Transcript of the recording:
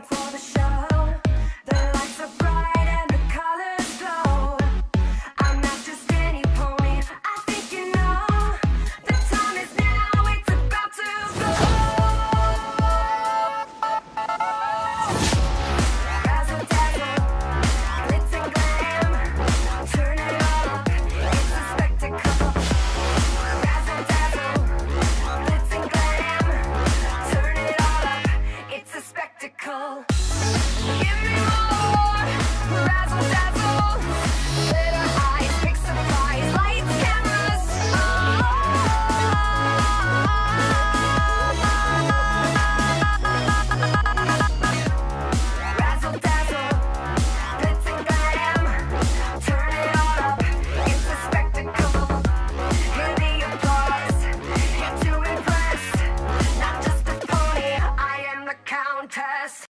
time for the show. The lights are bright and the colors glow. I'm not just any pony, I think you know. The time is now, it's about to go. Razzle dazzle, glitz and glam, turn it all up, it's a spectacle. Razzle dazzle, glitz and glam, turn it all up, it's a spectacle. Give me more, razzle dazzle, glitter eyes, big surprise, lights, cameras, oh. Razzle dazzle, glitz and glam, turn it all up, it's a spectacle. Hear the applause, here to impress, not just a pony, I am the countess.